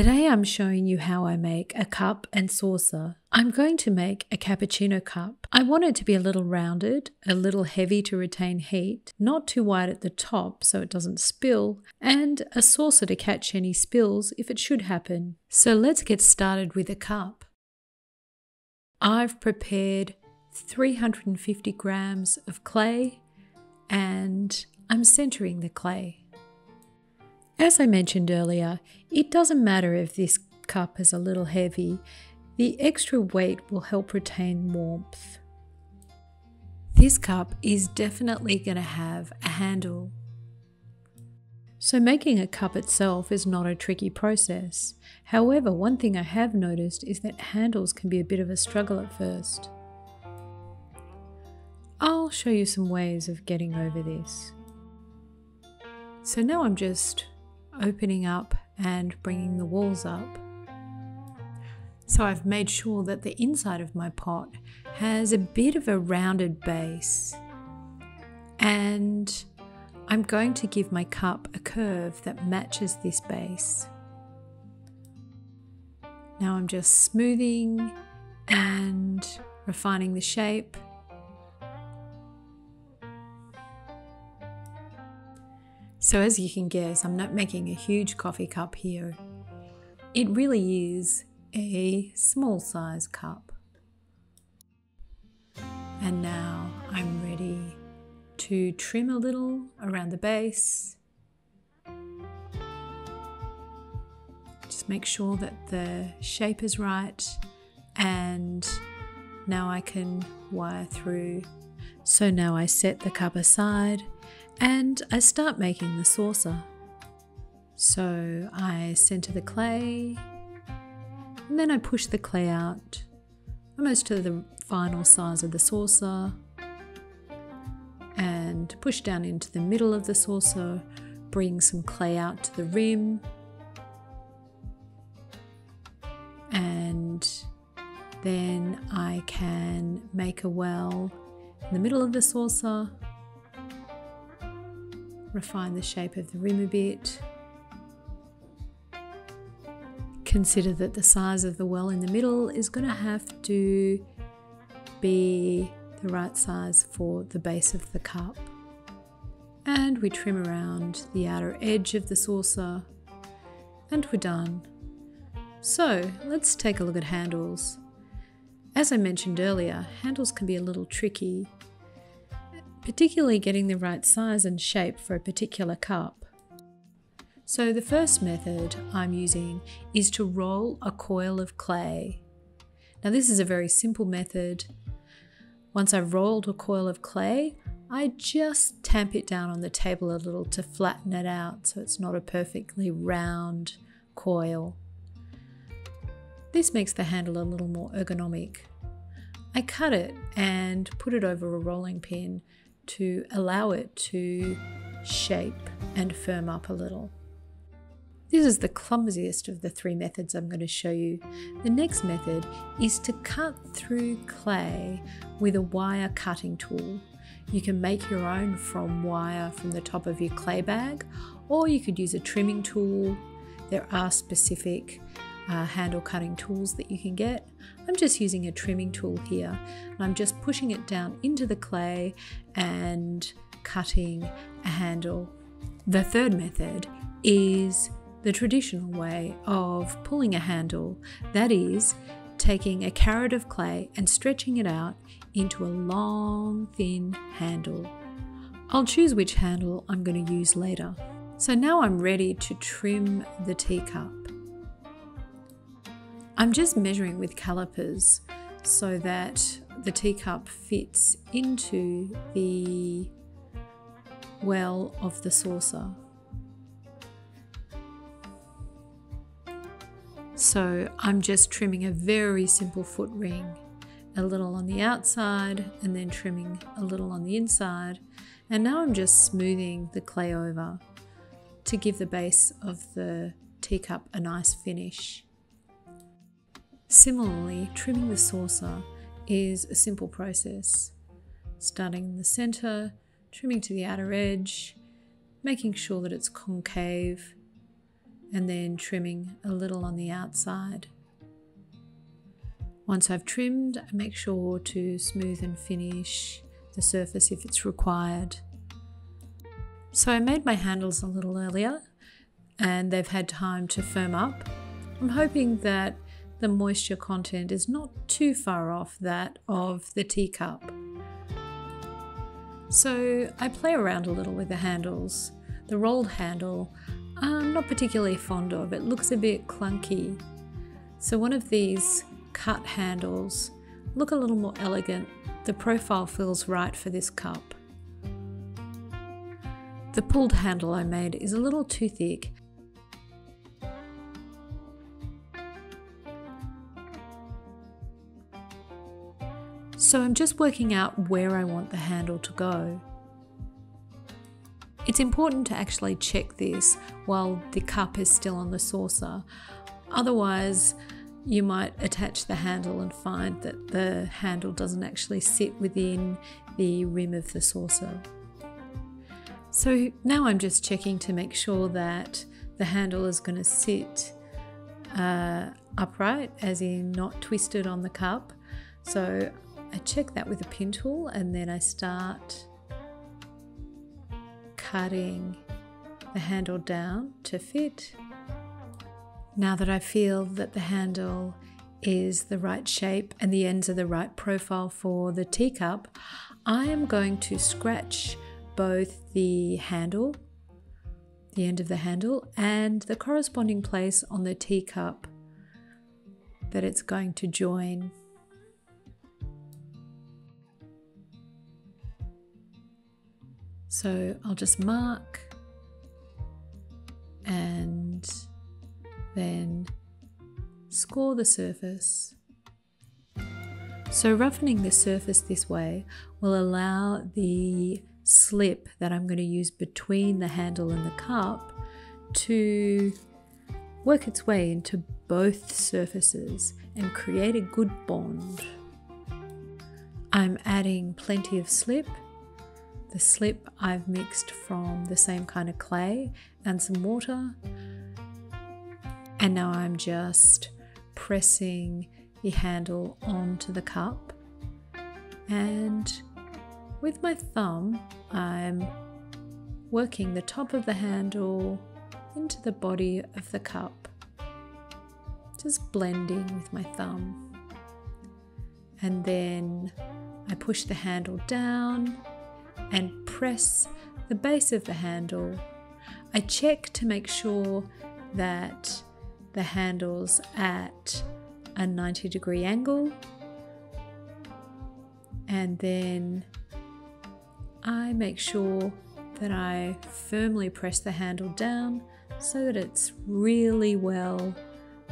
Today I'm showing you how I make a cup and saucer. I'm going to make a cappuccino cup. I want it to be a little rounded, a little heavy to retain heat, not too wide at the top so it doesn't spill, and a saucer to catch any spills if it should happen. So let's get started with a cup. I've prepared 350 grams of clay and I'm centering the clay. As I mentioned earlier, it doesn't matter if this cup is a little heavy, the extra weight will help retain warmth. This cup is definitely going to have a handle. So making a cup itself is not a tricky process. However, one thing I have noticed is that handles can be a bit of a struggle at first. I'll show you some ways of getting over this. So now I'm just opening up and bringing the walls up. So I've made sure that the inside of my pot has a bit of a rounded base, and I'm going to give my cup a curve that matches this base. Now I'm just smoothing and refining the shape. So as you can guess, I'm not making a huge coffee cup here. It really is a small size cup. And now I'm ready to trim a little around the base. Just make sure that the shape is right, and now I can wire through. So now I set the cup aside and I start making the saucer. So I center the clay and then I push the clay out almost to the final size of the saucer and push down into the middle of the saucer, bring some clay out to the rim, and then I can make a well in the middle of the saucer. Refine the shape of the rim a bit. Consider that the size of the well in the middle is going to have to be the right size for the base of the cup. And we trim around the outer edge of the saucer and we're done. So let's take a look at handles. As I mentioned earlier, handles can be a little tricky, particularly getting the right size and shape for a particular cup. So the first method I'm using is to roll a coil of clay. Now this is a very simple method. Once I've rolled a coil of clay, I just tamp it down on the table a little to flatten it out so it's not a perfectly round coil. This makes the handle a little more ergonomic. I cut it and put it over a rolling pin to allow it to shape and firm up a little. This is the clumsiest of the three methods I'm going to show you. The next method is to cut through clay with a wire cutting tool. You can make your own from wire from the top of your clay bag, or you could use a trimming tool. There are specific handle cutting tools that you can get. I'm just using a trimming tool here and I'm just pushing it down into the clay and cutting a handle. The third method is the traditional way of pulling a handle, that is taking a carrot of clay and stretching it out into a long thin handle. I'll choose which handle I'm going to use later. So now I'm ready to trim the teacup. I'm just measuring with calipers so that the teacup fits into the well of the saucer. So I'm just trimming a very simple foot ring, a little on the outside and then trimming a little on the inside. And now I'm just smoothing the clay over to give the base of the teacup a nice finish. Similarly, trimming the saucer is a simple process. Starting in the center, trimming to the outer edge, making sure that it's concave, and then trimming a little on the outside. Once I've trimmed, I make sure to smooth and finish the surface if it's required. So I made my handles a little earlier and they've had time to firm up. I'm hoping that the moisture content is not too far off that of the teacup. So I play around a little with the handles. The rolled handle, I'm not particularly fond of. It looks a bit clunky. So one of these cut handles look a little more elegant. The profile feels right for this cup. The pulled handle I made is a little too thick. So I'm just working out where I want the handle to go. It's important to actually check this while the cup is still on the saucer. Otherwise, you might attach the handle and find that the handle doesn't actually sit within the rim of the saucer. So now I'm just checking to make sure that the handle is going to sit upright, as in not twisted on the cup. So I check that with a pin tool and then I start cutting the handle down to fit. Now that I feel that the handle is the right shape and the ends are the right profile for the teacup, I am going to scratch both the handle, the end of the handle, and the corresponding place on the teacup that it's going to join. So I'll just mark and then score the surface. So roughening the surface this way will allow the slip that I'm going to use between the handle and the cup to work its way into both surfaces and create a good bond. I'm adding plenty of slip. The slip I've mixed from the same kind of clay and some water. And now I'm just pressing the handle onto the cup. And with my thumb, I'm working the top of the handle into the body of the cup. Just blending with my thumb. And then I push the handle down and press the base of the handle. I check to make sure that the handle's at a 90-degree angle, and then I make sure that I firmly press the handle down so that it's really well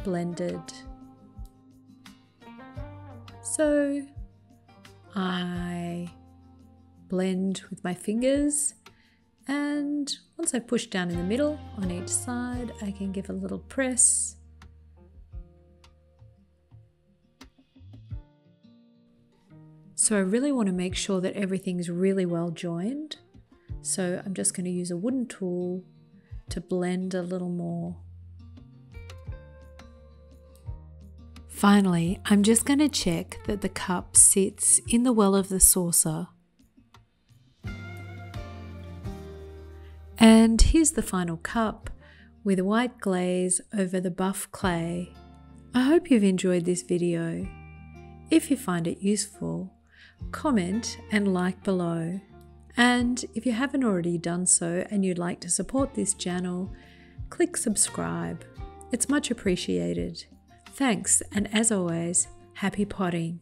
blended. So I blend with my fingers, and once I've pushed down in the middle on each side, I can give a little press. So I really want to make sure that everything's really well joined. So I'm just going to use a wooden tool to blend a little more. Finally, I'm just going to check that the cup sits in the well of the saucer. And here's the final cup with a white glaze over the buff clay. I hope you've enjoyed this video. If you find it useful, comment and like below. And if you haven't already done so and you'd like to support this channel, click subscribe. It's much appreciated. Thanks, and as always, happy potting.